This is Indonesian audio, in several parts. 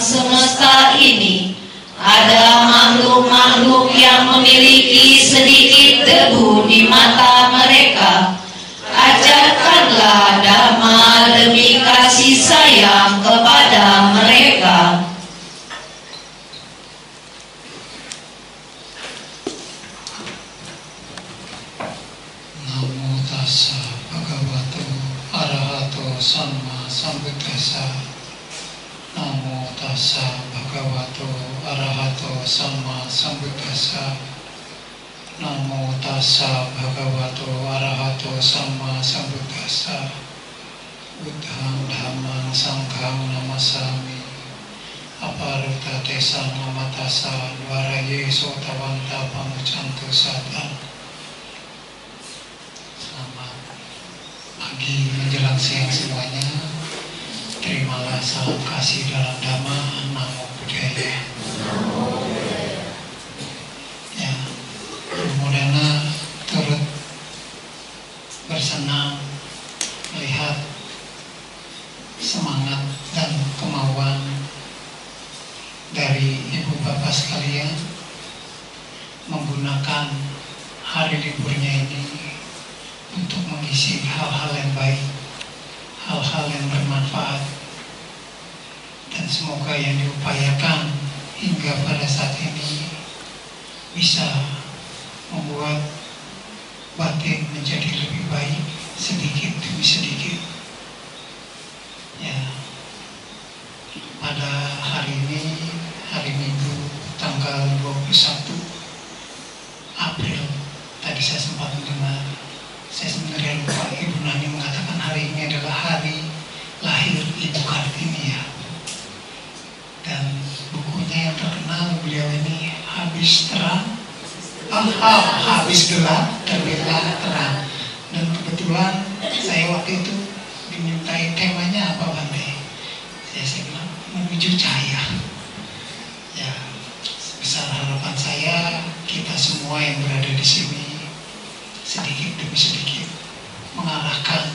alam semesta ini ada makhluk-makhluk yang memiliki sedikit debu di mata mereka. Ajarkanlah dhamma demi kasih sayang kepada mereka. Namo tassa bhagavato arahato samma sambuddhassa. Namo tassa bhagavato arahato samma sambuddhassa. Namo tassa bhagavato arahato samma sambuddhassa. Buddhang dhammang sanghang namasami. Aparuta tesa namatasa dvaraye sotavanta pamucantu satam. Selamat pagi menjelang siang semuanya. Terimalah salam kasih dalam dhamma. Namo Buddhaya. Ya, Purwodana turut bersenang melihat semangat dan kemauan dari ibu bapak sekalian menggunakan hari liburnya ini untuk mengisi hal-hal yang baik, hal-hal yang bermanfaat, dan semoga yang diupayakan hingga pada saat ini bisa membuat batin menjadi lebih baik sedikit demi sedikit. Ya, pada hari ini, hari Minggu, tanggal 21 April, tadi saya sempat mendengar. Saya sebenarnya lupa, Ibu Nani mengatakan hari ini adalah hari lahir Ibu Kartini ya. Dan bukunya yang terkenal beliau ini habis gelap terbitlah terang. Dan kebetulan saya waktu itu dimintai temanya apa Bante? Saya bilang menuju cahaya. Ya, sebesar harapan saya kita semua yang berada di sini sedikit demi sedikit mengarahkan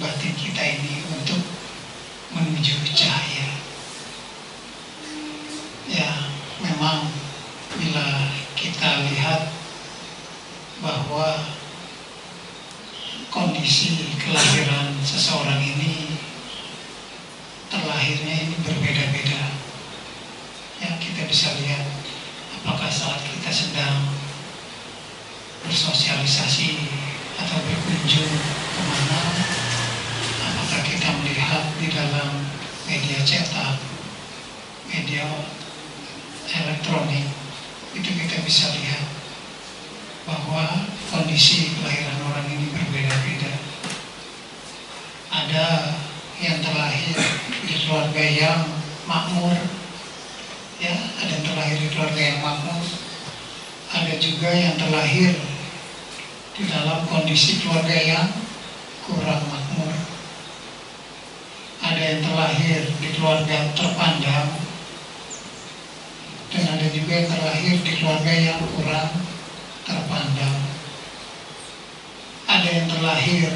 batin kita ini untuk menuju cahaya. Ya, memang bila kita lihat bahwa kondisi kelahiran seseorang ini, terlahirnya ini berbeda-beda. Ya, kita bisa lihat apakah saat kita sedang bersosialisasi atau berkunjung kemana, apakah kita melihat di dalam media cetak, media elektronik, itu kita bisa lihat bahwa kondisi kelahiran orang ini berbeda-beda. Ada yang terlahir di keluarga yang makmur, ya, ada yang terlahir di keluarga yang makmur, ada juga yang terlahir di dalam kondisi keluarga yang kurang makmur. Ada yang terlahir di keluarga terpandang, dan ada juga yang terlahir di keluarga yang kurang terpandang. Ada yang terlahir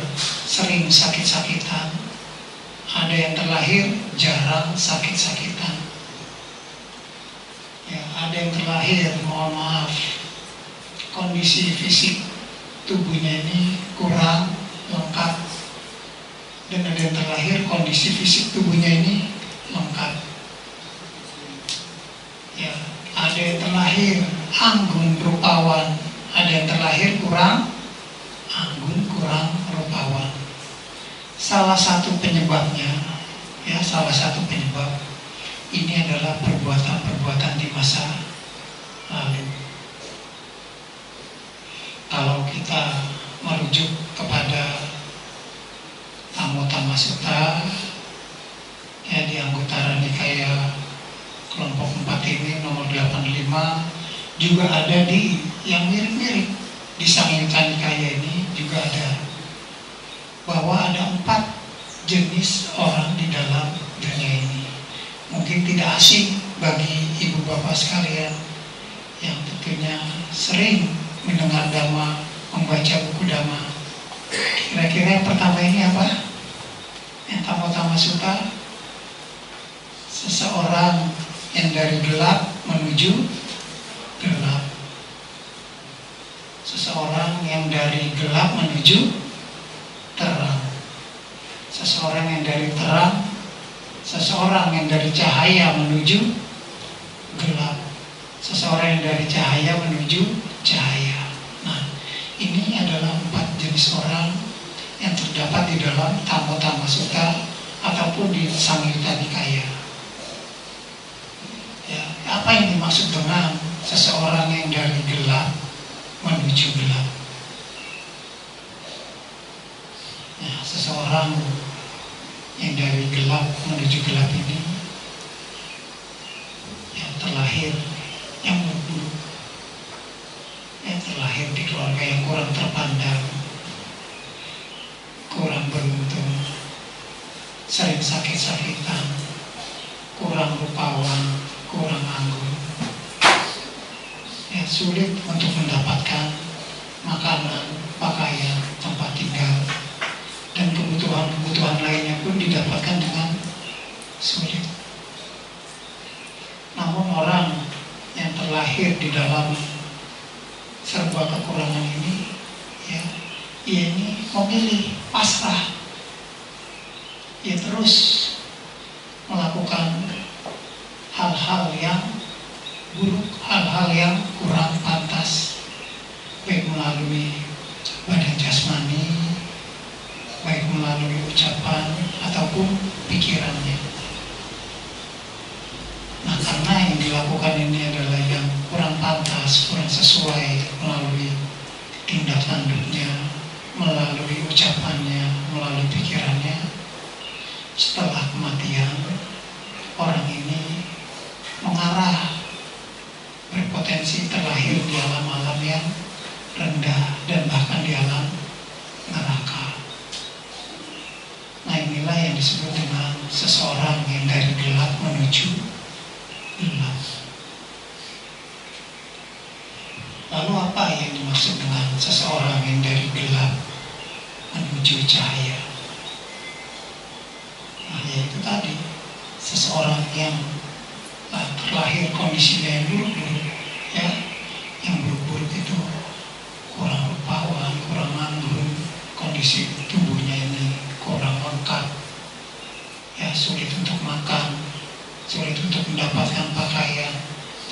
sering sakit-sakitan, ada yang terlahir jarang sakit-sakitan. Ya, ada yang terlahir, mohon maaf, kondisi fisik tubuhnya ini kurang lengkap, dan ada yang terlahir kondisi fisik tubuhnya ini lengkap. Ya, ada yang terlahir anggun rupawan, ada yang terlahir kurang anggun, kurang rupawan. Salah satu penyebabnya, ya, salah satu penyebab ini adalah perbuatan-perbuatan di masa lalu. Kalau kita merujuk kepada tamu-tamu suta, ya, di anggota Nikaya kelompok 4 ini nomor 85 juga ada di yang mirip-mirip di Sangyutta Nikaya ini juga ada, bahwa ada 4 jenis orang di dalam dunia ini. Mungkin tidak asing bagi ibu bapak sekalian yang tentunya sering mendengar dhamma, membaca buku dhamma. Kira-kira yang pertama ini apa? Yang Atan Wadasuta. seseorang yang dari gelap menuju gelap. Seseorang yang dari gelap menuju terang. Seseorang yang dari terang, seseorang yang dari cahaya menuju gelap. Seseorang yang dari cahaya menuju cahaya. Nah, ini adalah 4 jenis orang yang terdapat di dalam Tama-tama Sutta ataupun di Samyutta Nikaya. Ya, apa yang dimaksud dengan seseorang yang dari gelap menuju gelap? Nah, seseorang yang dari gelap menuju gelap ini yang terlahir yang buruk, yang terlahir di keluarga yang kurang terpandang, kurang beruntung, sering sakit-sakitan, kurang rupawan, kurang anggun, yang sulit untuk mendapatkan makanan, pakaian, tempat tinggal, dan kebutuhan-kebutuhan lainnya pun didapatkan dengan sulit. Namun orang yang terlahir di dalam serba kekurangan ini, ya, ia ini memilih pasrah, ia terus melakukan hal-hal yang buruk, hal-hal yang kurang pantas, baik melalui badan jasmani, baik melalui ucapan ataupun pikirannya. Nah, karena yang dilakukan ini adalah yang kurang pantas, kurang sesuai, melalui tindak tanduknya, melalui ucapannya, melalui pikirannya, setelah kematian orang ini mengarah, berpotensi terlahir di alam-alam yang rendah dan bahkan di alam neraka. Nah, inilah yang disebut dengan seseorang yang dari gelap menuju gelap. Lalu apa yang dimaksud dengan seseorang yang dari gelap menuju cahaya? Nah, yaitu tadi, seseorang yang terlahir kondisinya yang buruk-buruk, ya, yang buruk-buruk itu kurang rupawan, kurang anggun, kondisi tubuhnya ini kurang lengkap, ya, sulit untuk makan, sulit untuk mendapatkan pakaian,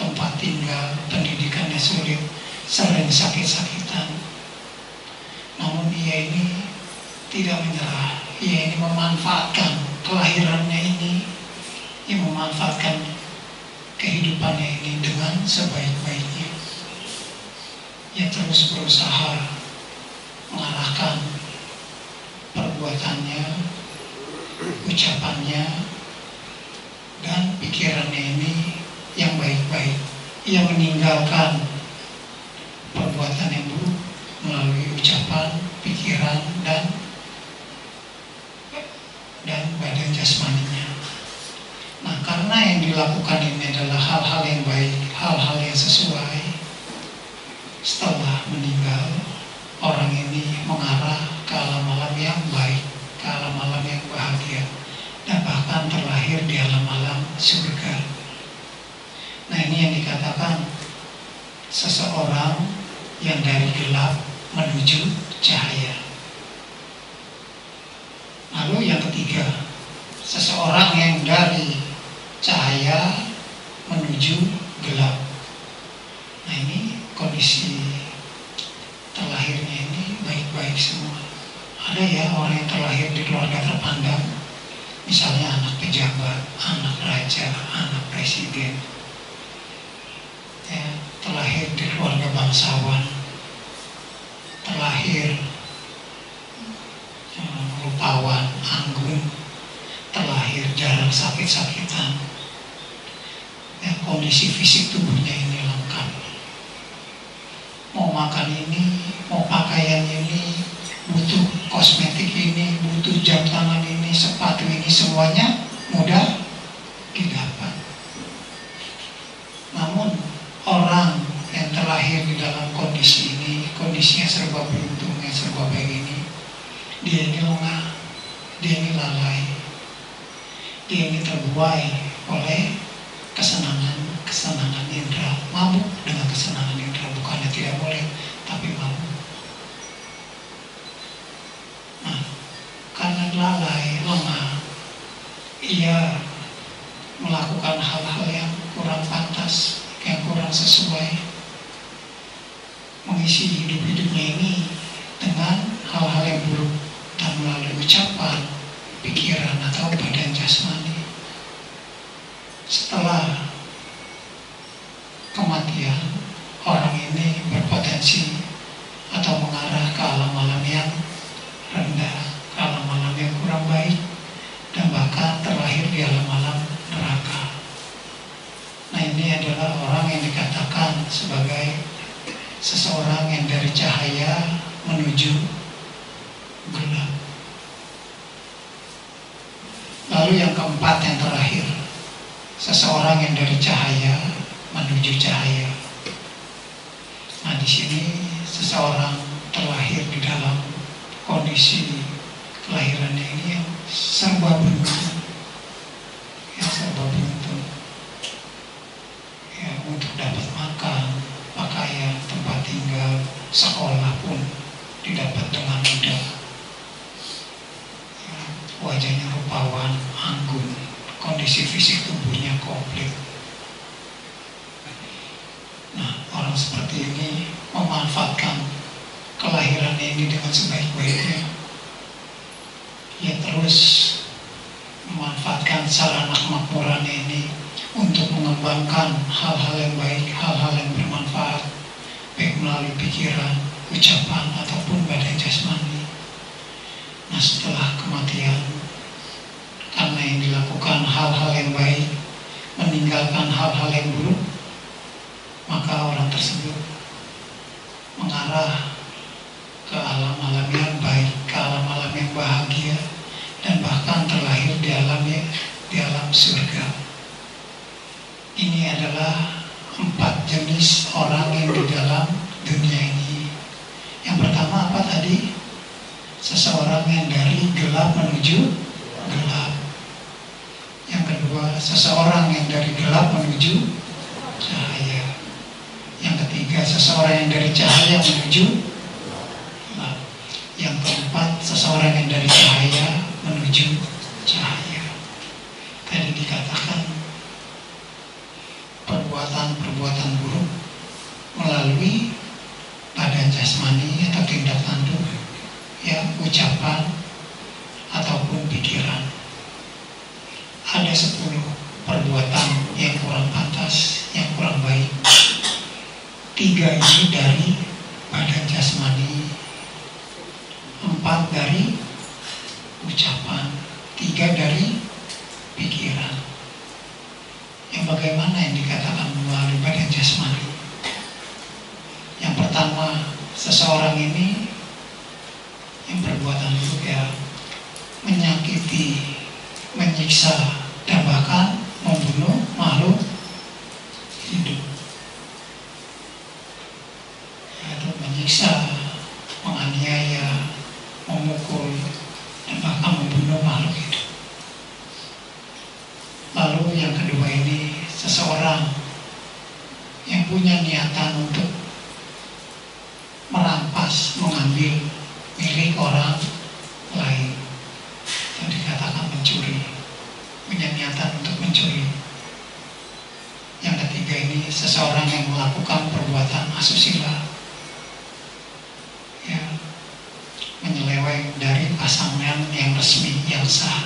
tempat tinggal, pendidikannya sulit, sering sakit-sakitan. Namun ia ini tidak menyerah, ia ini memanfaatkan kelahirannya ini, ia memanfaatkan kehidupannya ini dengan sebaik-baiknya. Ia terus berusaha mengarahkan perbuatannya, ucapannya, dan pikirannya ini yang baik-baik. Ia meninggalkan perbuatan yang buruk melalui ucapan, pikiran, dan badan jasmaninya. Nah, karena yang dilakukan ini adalah hal-hal yang baik, hal-hal yang sesuai, setelah meninggal orang ini mengarah ke alam-alam yang baik, ke alam-alam yang bahagia, dan bahkan terlahir di alam-alam surga. Nah, ini yang dikatakan seseorang yang dari gelap menuju cahaya. Lalu yang ketiga, seseorang yang dari cahaya menuju gelap. Nah, ini kondisi terlahirnya ini baik-baik semua. Ada ya orang yang terlahir di keluarga terpandang, misalnya anak pejabat, anak raja, anak presiden, ya, terlahir di keluarga bangsawan, terlahir rupawan, anggun, terlahir jarang sakit-sakitan, ya, kondisi fisik tubuhnya ini lengkap, mau makan ini, mau pakaian ini, butuh kosmetik ini, butuh jam tangan ini, sepatu ini, semuanya mudah didapat. Namun orang yang terlahir di dalam kondisi ini, kondisinya serba beruntung, yang serba baik ini, dia ini lengah, dia ini lalai, dia ini terbuai oleh melakukan hal-hal yang kurang pantas, yang kurang sesuai, mengisi hidup-hidupnya ini dengan hal-hal yang buruk, dan melalui ucapan, pikiran, atau badan jasmani. Setelah kematian, orang ini berpotensi atau mengarah ke alam-alam yang rendah, ke alam-alam yang kurang baik, dan bahkan terlahir di alam-alam neraka. Nah, ini adalah orang yang dikatakan sebagai seseorang yang dari cahaya menuju gelap. Lalu yang keempat, yang terakhir, seseorang yang dari cahaya menuju cahaya. Nah, di sini seseorang terlahir di dalam kondisi kelahirannya ini yang serba beruntung, ya, untuk dapat makan, pakaian, tempat tinggal, sekolah pun didapat dengan mudah. Ya, wajahnya rupawan, anggun, kondisi fisik tubuhnya komplit. Nah, orang seperti ini memanfaatkan kelahiran ini dengan sebaik-baiknya. Ia terus memanfaatkan sarana kemakmuran ini untuk mengembangkan hal-hal yang baik, hal-hal yang bermanfaat, baik melalui pikiran, ucapan, ataupun badan jasmani. Nah, setelah kematian, karena yang dilakukan hal-hal yang baik, meninggalkan hal-hal yang buruk, maka orang tersebut mengarah ke alam-alam yang baik, ke alam-alam yang bahagia, dan bahkan terlahir di alamnya, di alam surga. Ini adalah empat jenis orang yang di dalam dunia ini. Yang pertama apa tadi? Seseorang yang dari gelap menuju gelap. Yang kedua, seseorang yang dari gelap menuju cahaya. Yang ketiga, seseorang yang dari cahaya menuju gelap. Yang keempat, seseorang yang dari cahaya menuju cahaya. Tadi dikatakan perbuatan-perbuatan buruk melalui badan jasmani atau tindak tanduk, ya, ucapan ataupun pikiran. Ada 10 perbuatan yang kurang pantas, yang kurang baik. 3 ini dari badan jasmani, 4 dari ucapan, 3 dari pikiran. Yang bagaimana yang dikatakan melalui badan jasmani? Yang pertama, seseorang ini yang perbuatan buruk, ya, menyakiti, menyiksa, dan bahkan membunuh makhluk hidup. Menyiksa, menganiaya, memukul, dan bahkan membunuh makhluk hidup. Lalu yang kedua ini, seseorang yang punya niatan untuk merampas, mengambil milik orang lain. Tadi dikatakan mencuri, punya niatan untuk mencuri. Yang ketiga ini, seseorang yang melakukan perbuatan asusila, menyeleweng dari pasangan yang resmi, yang sah.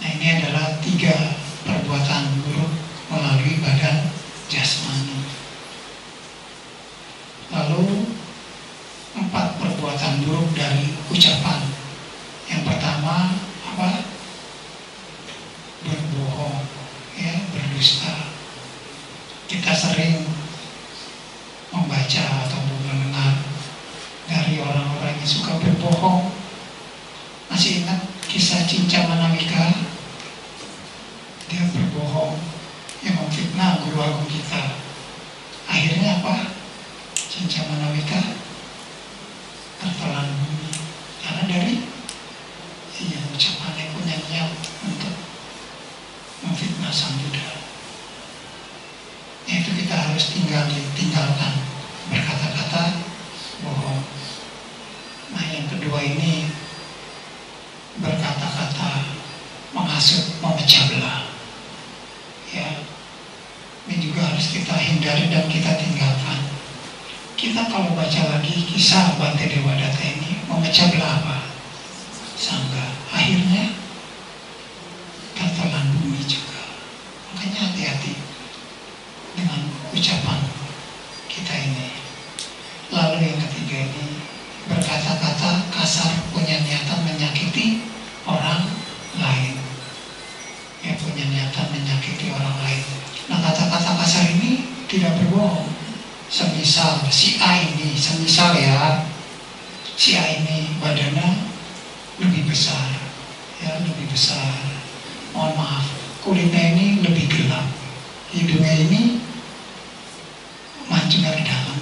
Nah, ini adalah 3 perbuatan buruk melalui badan jasmani. Lalu 4 perbuatan buruk dari ucapan. Yang pertama apa? Berbohong, ya, berdusta. Kita sering membaca atau mendengar dari orang-orang yang suka berbohong. Masih ingat kisah Cinca Manamika? Dia berbohong, yang memfitnah guru agung kita. Akhirnya apa? Cinca Manamika tertelan bumi karena dari ucapan yang punya niat untuk memfitnah sang Buddha. Itu kita harus tinggalkan berkata-kata bohong. Nah, yang kedua ini berkata-kata pelajari dan kita tinggalkan. Kita kalau baca lagi kisah Bante Devadatta ini memecah belah apa? Sangga. Akhirnya tertelan bumi juga. Makanya hati-hati dengan ucapan kita ini. Lalu yang ketiga ini, berkata-kata kasar punya niatan menyakiti orang lain. Ya, punya niatan menyakiti orang lain. Nah, kata-kata kasar ini tidak berbohong. Semisal si A ini, semisal ya, si A ini badannya lebih besar, ya lebih besar. Mohon maaf, kulitnya ini lebih gelap, hidungnya ini mancung dari dalam.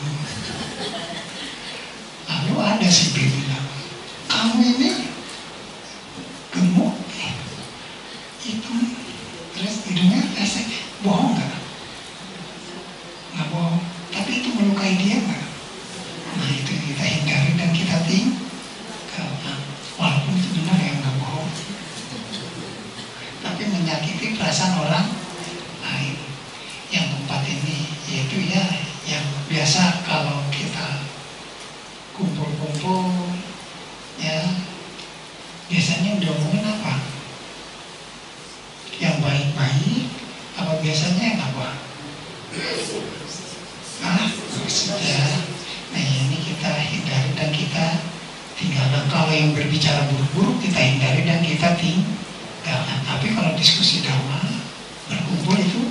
Lalu ada si B bilang, kamu ini gemuk, hitam, terus hidungnya resek. Bohong nggak? Nggak bohong. Tapi itu melukai dia nggak? Nah itu kita hindari dan kita tinggalkan. Walaupun itu benar ya, nggak bohong. Tapi menyakiti perasaan orang lain. Yang keempat ini yaitu ya yang biasa kalau kita kumpul-kumpul ya biasanya diomongin apa? Yang baik-baik apa biasanya yang apa? Ah, ya. Nah ini kita hindari dan kita tinggalkan. Kalau yang berbicara buruk-buruk kita hindari dan kita tinggalkan. Tapi kalau diskusi dakwah berkumpul itu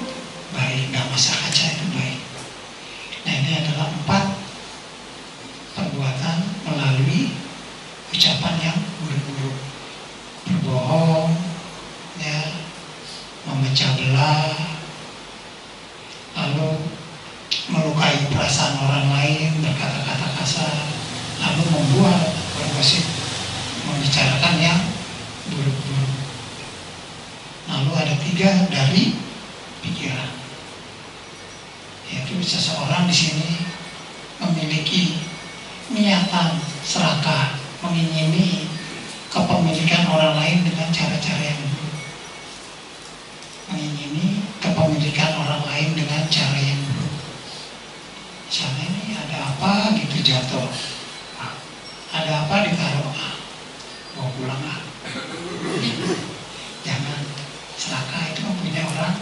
baik, nggak masalah kaca itu baik. Nah ini adalah 4 perbuatan melalui ucapan yang buruk-buruk, berbohong, ya, memecah belah, lalu melukai perasaan orang lain, berkata-kata kasar, lalu membuat bergosip, membicarakan yang buruk-buruk. Lalu ada 3 dari pikiran, yaitu seseorang di sini memiliki niatan serakah mengingini kepemilikan orang lain dengan cara-cara yang buruk, mengingini kepemilikan orang lain dengan cara yang buruk. Misalnya ini ada apa gitu jatuh, ada apa ditaruh, mau pulang jangan serakah itu mempunyai orang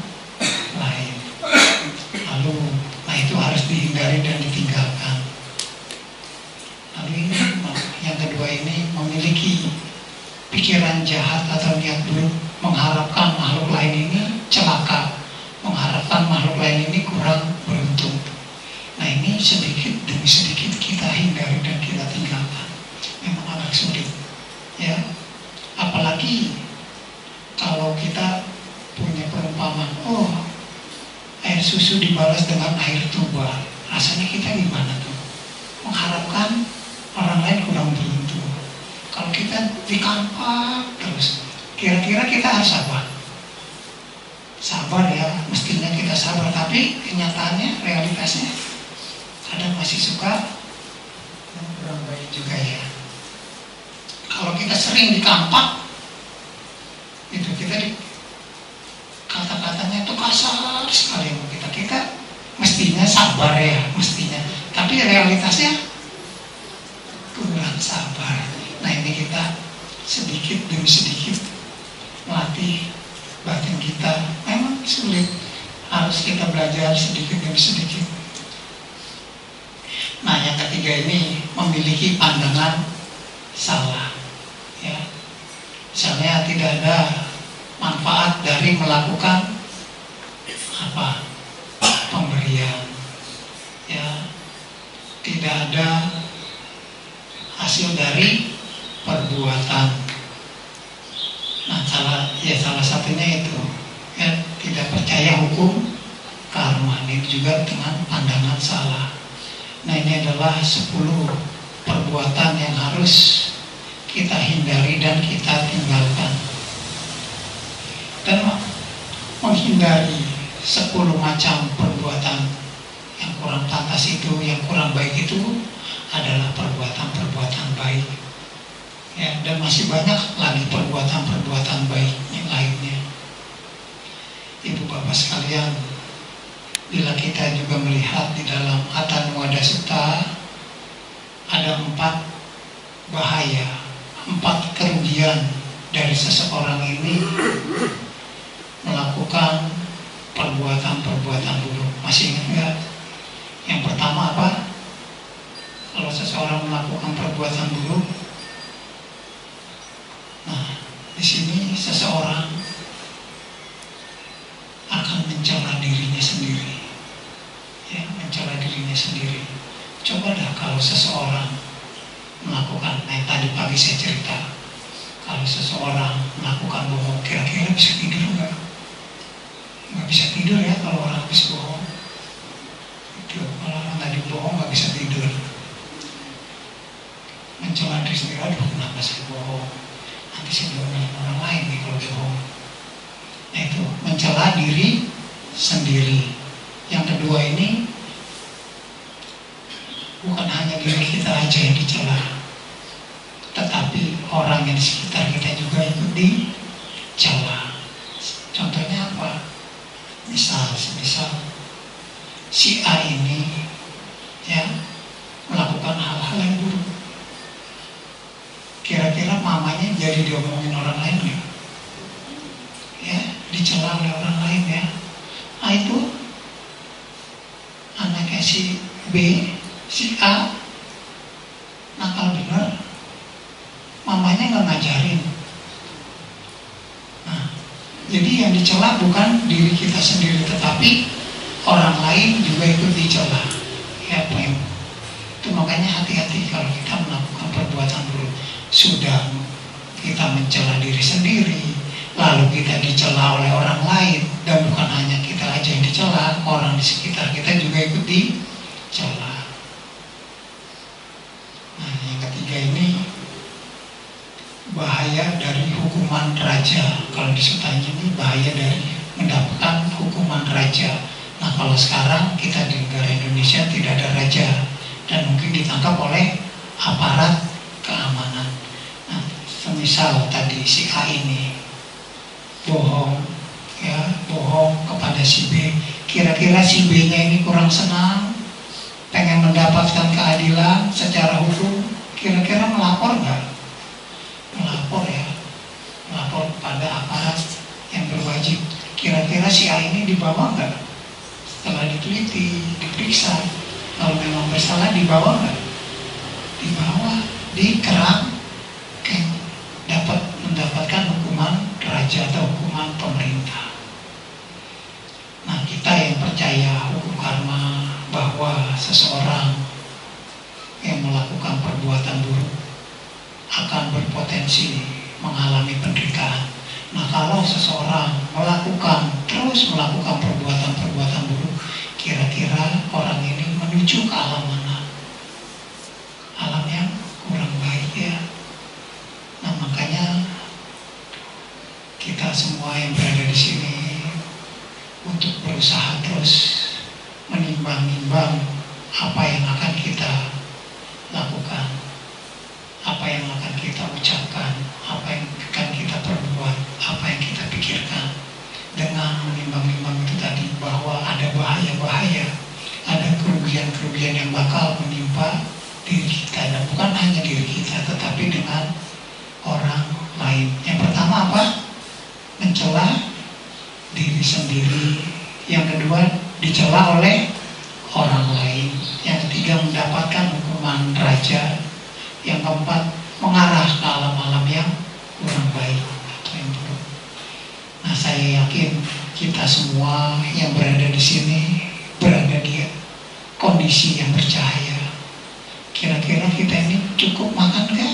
lain. Lalu, nah itu harus dihindari dan ditinggalkan. Lalu yang kedua ini memiliki pikiran jahat atau niat buruk, mengharapkan makhluk lain ini celaka, mengharapkan makhluk lain ini kurang beruntung. Nah ini sedikit demi sedikit kita hindari dan kita tinggalkan. Memang agak sulit, ya. Apalagi kalau kita punya perumpamaan, oh air susu dibalas dengan air tuba, rasanya kita gimana tuh? Mengharapkan orang lain kurang beruntung. Kalau kita dikampak terus, kira-kira kita harus sabar. Sabar ya, mestinya kita sabar. Tapi kenyataannya, realitasnya kadang masih suka kurang baik juga ya. Kalau kita sering dikampak, itu kita kata-katanya itu kasar sekali sama kita. Kita mestinya sabar ya, mestinya. Tapi realitasnya kurang sabar. Nah ini kita sedikit demi sedikit melatih batin kita. Memang sulit, harus kita belajar sedikit demi sedikit. Nah yang ketiga ini memiliki pandangan salah, ya. Misalnya tidak ada manfaat dari melakukan apa pemberian, ya. Tidak ada hasil dari perbuatan. Nah, salah satunya itu ya, tidak percaya hukum karma. Ini juga dengan pandangan salah. Nah, ini adalah 10 perbuatan yang harus kita hindari dan kita tinggalkan. Dan menghindari 10 macam perbuatan yang kurang pantas itu, yang kurang baik itu adalah perbuatan-perbuatan baik ya, dan masih banyak lagi perbuatan-perbuatan baik yang lainnya. Ibu bapak sekalian, Bila kita juga melihat di dalam Atan Wadasuta ada 4 bahaya, 4 kerugian dari seseorang ini melakukan perbuatan buruk. Masih ingat nggak? Yang pertama apa? Kalau seseorang melakukan perbuatan buruk, nah di sini seseorang akan mencela dirinya sendiri, ya, mencela dirinya sendiri. Coba dah kalau seseorang melakukan, nah tadi pagi saya cerita, kalau seseorang melakukan bohong, kira-kira bisa tidur nggak? Nggak bisa tidur ya kalau orang habis bohong. Itu kalau orang tadi bohong nggak bisa tidur, mencela diri sendiri, aduh kenapa saya bohong, nanti saya bohongin orang lain nih kalau bohong. Nah itu mencela diri sendiri. Yang kedua ini bukan hanya diri kita aja yang dicela, tetapi orang yang di sekitar kita juga ikut dicela. Contohnya apa? Misal si A ini ya melakukan hal-hal yang buruk. Kira-kira mamanya jadi diomongin orang lain nggak? Ya, dicela oleh orang lain ya. Nah itu anaknya si B, si A nakal bener, mamanya nggak ngajarin. Nah, jadi yang dicela bukan diri kita sendiri, tetapi orang lain juga ikut dicela. Ya, poin. Itu makanya hati-hati kalau kita melakukan perbuatan buruk. Sudah kita mencela diri sendiri, lalu kita dicela oleh orang lain, dan bukan hanya kita aja yang dicela, orang di sekitar kita juga ikut dicela. Ini bahaya dari hukuman raja. Kalau di sutanya ini bahaya dari mendapatkan hukuman raja. Nah kalau sekarang kita di negara Indonesia tidak ada raja, dan mungkin ditangkap oleh aparat keamanan. Nah semisal tadi si A ini bohong ya, bohong kepada si B, kira-kira si B nya ini kurang senang, pengen mendapatkan keadilan secara hukum, kira-kira melapor nggak? Melapor ya, melapor kepada aparat yang berwajib. Kira-kira si A ini dibawa nggak? Setelah diteliti, diperiksa, kalau memang bersalah dibawa nggak? Dibawa, dikerangkeng, dapat mendapatkan hukuman raja atau hukuman pemerintah. Nah kita yang percaya hukum karma, bahwa seseorang yang melakukan perbuatan buruk akan berpotensi mengalami penderitaan. Nah kalau seseorang terus melakukan perbuatan buruk, kira-kira orang ini menuju ke alam mana? Alam yang kurang baik ya. Nah makanya kita semua yang berada di sini untuk berusaha terus menimbang-nimbang apa yang akan kita lakukan, apa yang akan kita ucapkan, apa yang akan kita perbuat, apa yang kita pikirkan. Dengan menimbang-nimbang itu tadi, bahwa ada bahaya-bahaya, ada kerugian-kerugian yang bakal menimpa diri kita, dan bukan hanya diri kita tetapi dengan orang lain. Yang pertama apa? Mencela diri sendiri. Yang kedua dicela oleh orang lain. Yang ketiga mendapatkan hukuman raja. Yang keempat mengarah ke alam-alam yang kurang baik atau yang buruk. Nah saya yakin kita semua yang berada di sini berada di kondisi yang bercahaya. Kira-kira kita ini cukup makan nggak?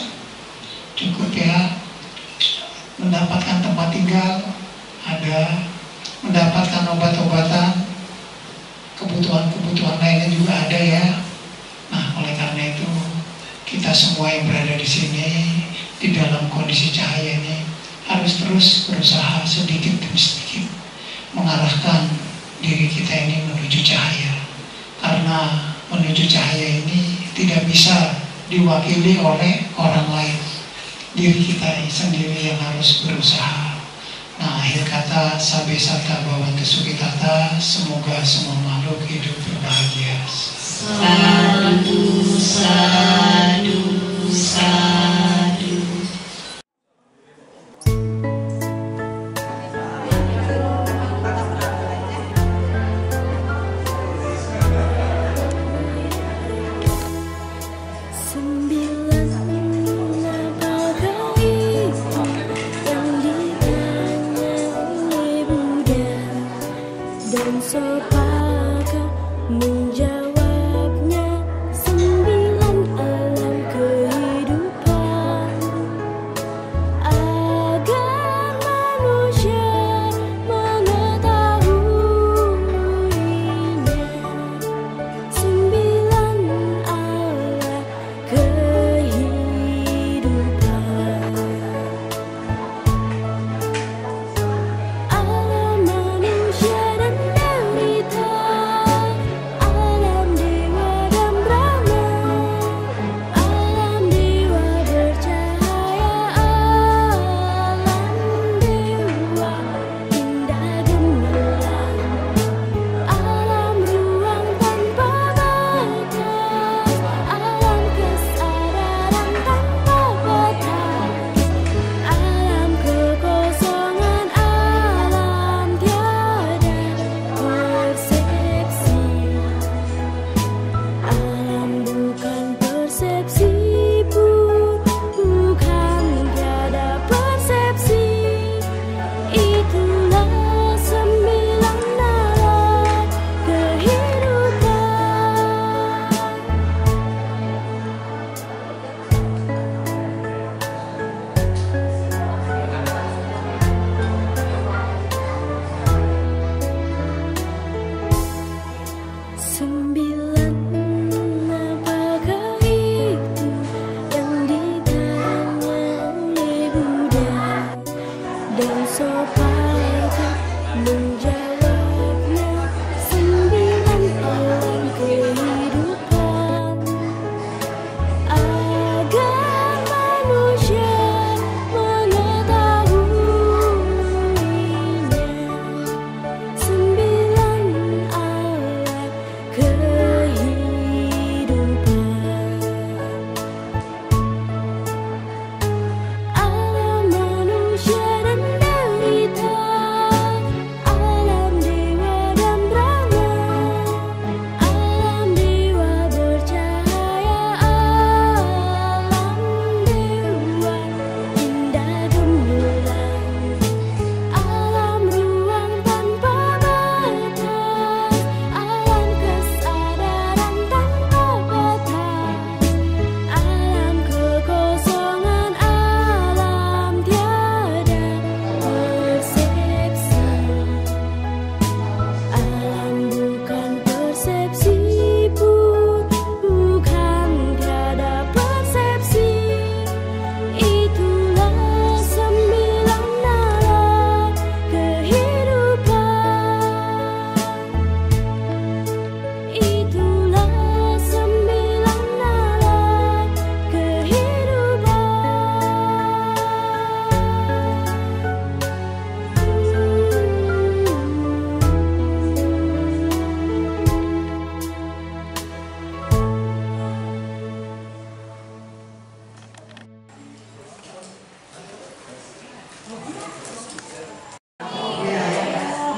Cukup ya, mendapatkan tempat tinggal ada, mendapatkan obat-obatan, kebutuhan-kebutuhan lainnya juga ada ya. Nah oleh karena itu kita semua yang berada di sini di dalam kondisi cahaya ini harus terus berusaha sedikit demi sedikit mengarahkan diri kita ini menuju cahaya, karena menuju cahaya ini tidak bisa diwakili oleh orang lain, diri kita sendiri yang harus berusaha. Nah akhir kata Devadatta, Sabe Sata Bhavantu Sukhitata, semoga semua makhluk hidup berbahagia. Sadu, sadu, sadu.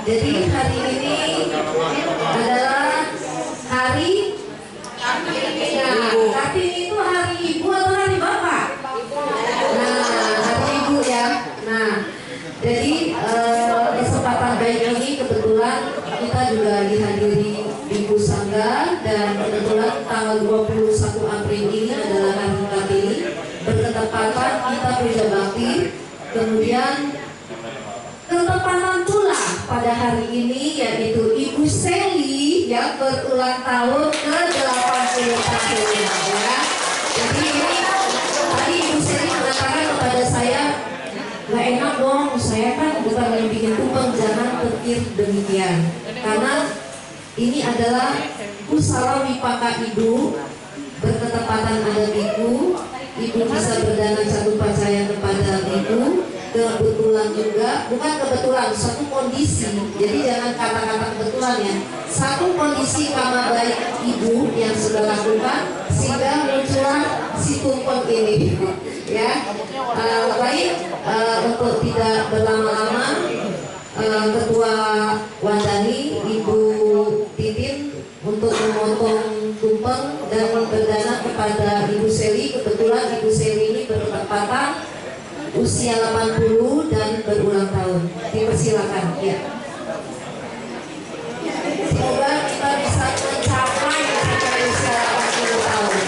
Jadi hari ini adalah hari Kartini. Kartini itu hari ibu atau hari bapak? Nah, hari ibu ya. Nah, jadi kesempatan baik ini kebetulan kita juga dihadiri Ibu Sangga, dan kebetulan tanggal 21 April ini adalah hari Kartini. Berketepatan kita puja bakti, kemudian ketepatan pula pada hari ini yaitu Ibu Seli yang berulang tahun ke-81 ya. Jadi ini tadi Ibu Seli mengatakan kepada saya, nggak enak dong, saya kan bukan yang bikin tumpeng, jangan petir demikian. Karena ini adalah Usara Wipaka Ibu, berketepatan ada Ibu bisa berdana satu percaya kepada Ibu. kebetulan juga, bukan kebetulan, satu kondisi. Jadi jangan kata-kata kebetulan ya. Satu kondisi karma baik ibu yang sudah lakukan sehingga muncullah si tumpeng ini, ya. Untuk tidak berlama-lama, Ketua Wadani Ibu Titin untuk memotong tumpeng dan berdana kepada Ibu Seli. Kebetulan Ibu Seli ini berkepatan usia 80 dan berulang tahun. Dipersilakan, ya. Semoga kita bisa mencapai usia 80 tahun.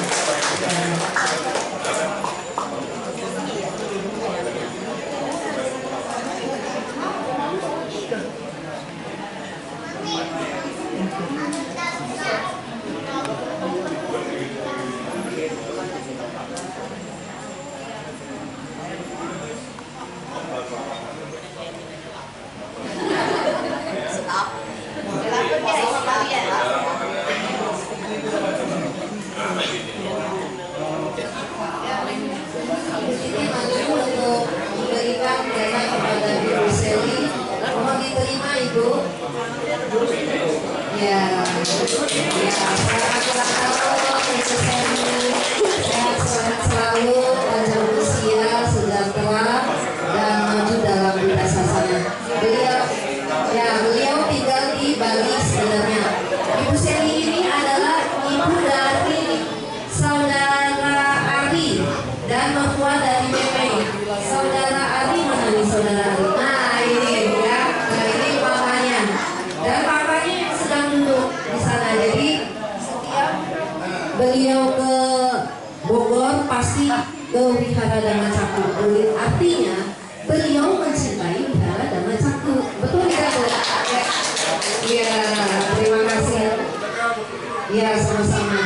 Ke Vihara Dharma Caku, artinya beliau mencintai Vihara Dharma Caku, betul ya? Iya, terima kasih. Iya, sama-sama.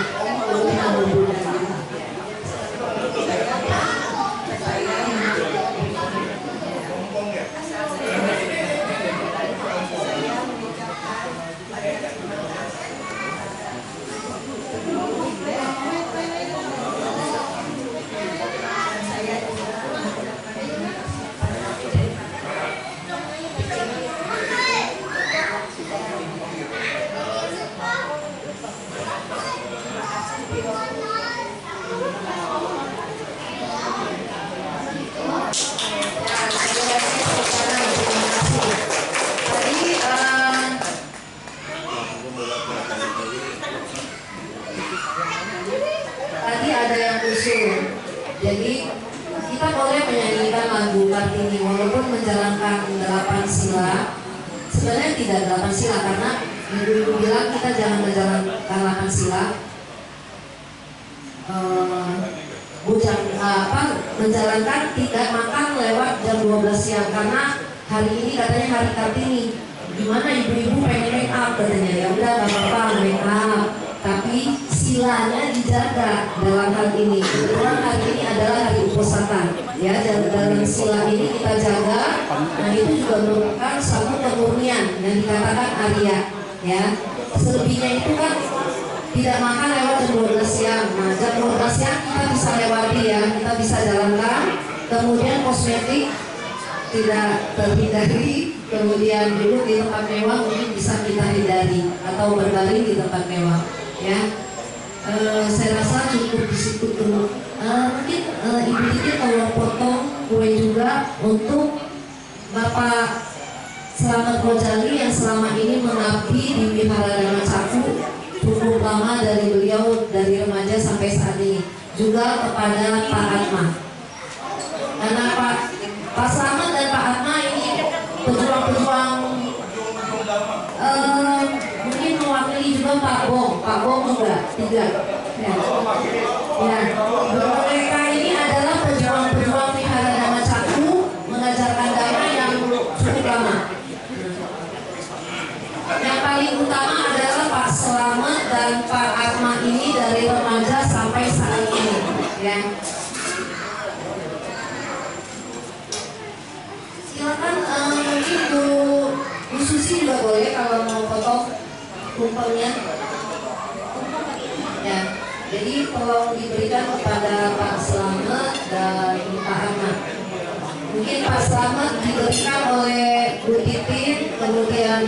Mungkin Pak Slamet diberikan oleh Bu Titin, kemudian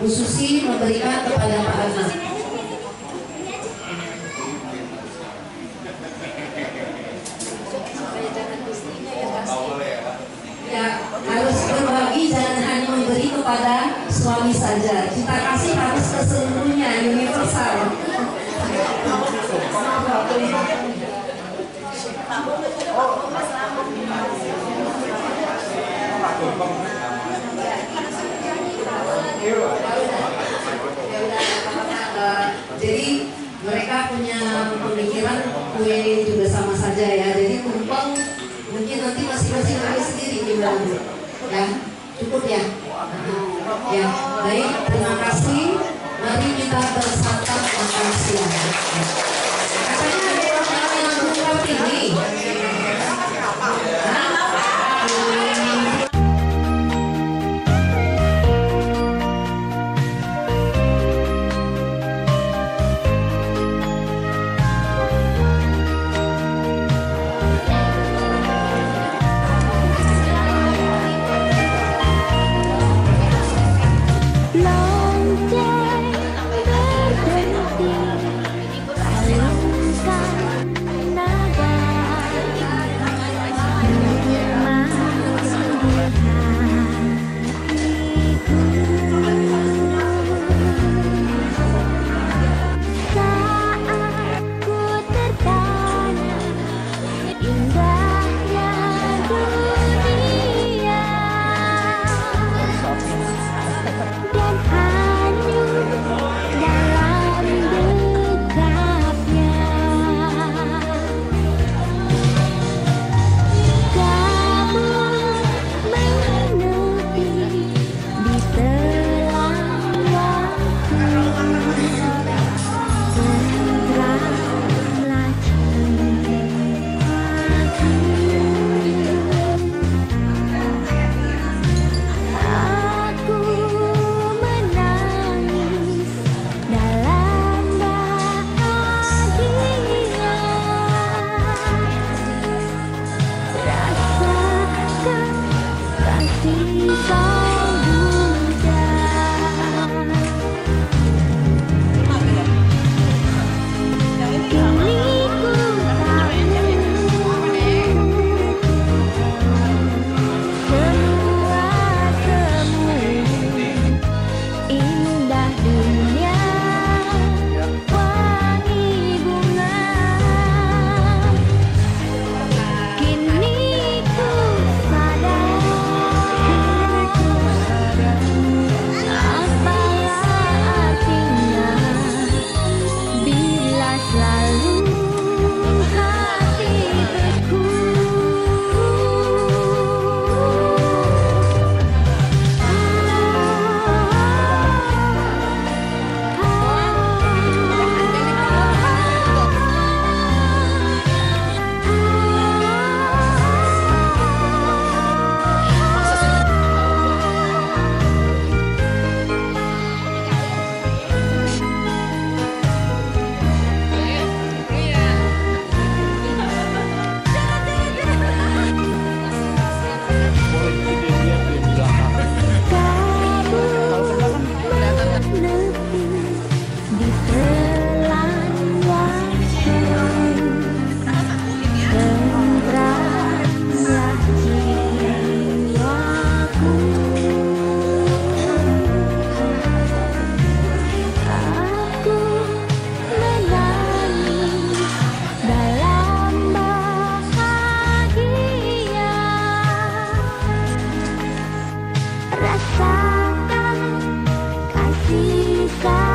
Bu Susi memberikan kepada Pak Anas. Ya, harus berbagi, jangan hanya memberi kepada suami saja. Kita kasih harus keseluruhnya, universal. Jadi mereka punya pemikiran kue juga sama saja ya. Jadi tumpeng mungkin nanti masing-masing kami sendiri gimana ya, cukup ya. Ya baik, terima kasih. Mari kita bersantap makan siang. Katanya ada orang yang buka ini. Rasakan kasih.